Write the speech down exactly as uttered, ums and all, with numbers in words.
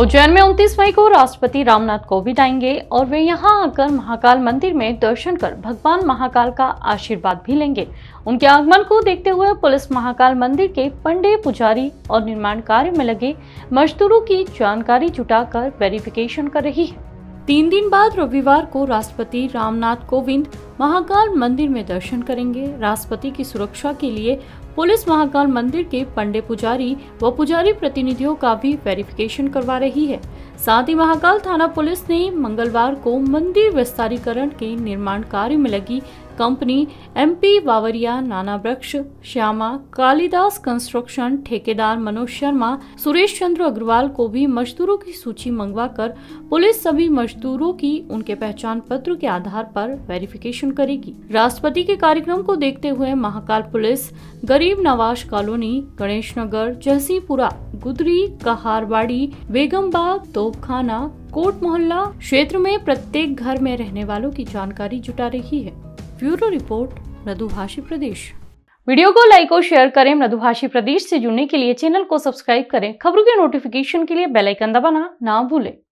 उज्जैन में उनतीस मई को राष्ट्रपति रामनाथ कोविंद आएंगे और वे यहां आकर महाकाल मंदिर में दर्शन कर भगवान महाकाल का आशीर्वाद भी लेंगे। उनके आगमन को देखते हुए पुलिस महाकाल मंदिर के पंडे, पुजारी और निर्माण कार्य में लगे मजदूरों की जानकारी जुटाकर वेरिफिकेशन कर रही है। तीन दिन बाद रविवार को राष्ट्रपति रामनाथ कोविंद महाकाल मंदिर में दर्शन करेंगे। राष्ट्रपति की सुरक्षा के लिए पुलिस महाकाल मंदिर के पंडे, पुजारी व पुजारी प्रतिनिधियों का भी वेरिफिकेशन करवा रही है। साथ ही महाकाल थाना पुलिस ने मंगलवार को मंदिर विस्तारीकरण के निर्माण कार्य में लगी कंपनी एमपी बावरिया, नाना वृक्ष, श्यामा, कालिदास कंस्ट्रक्शन, ठेकेदार मनोज शर्मा, सुरेश चंद्र अग्रवाल को भी मजदूरों की सूची मंगवाकर पुलिस सभी मजदूरों की उनके पहचान पत्र के आधार पर वेरिफिकेशन करेगी। राष्ट्रपति के कार्यक्रम को देखते हुए महाकाल पुलिस गरीब नवाज कॉलोनी, गणेश नगर, जहसीपुरा, गुदरी, कहारवाड़ी, बेगमबाग, तोपखाना, कोट मोहल्ला क्षेत्र में प्रत्येक घर में रहने वालों की जानकारी जुटा रही है। Bureau report, Madhubhashi Pradesh. Video को लाइक और शेयर करें। मधुभाषी प्रदेश से जुड़ने के लिए चैनल को सब्सक्राइब करें। खबरों के नोटिफिकेशन के लिए बेल आइकन दबाना ना भूलें।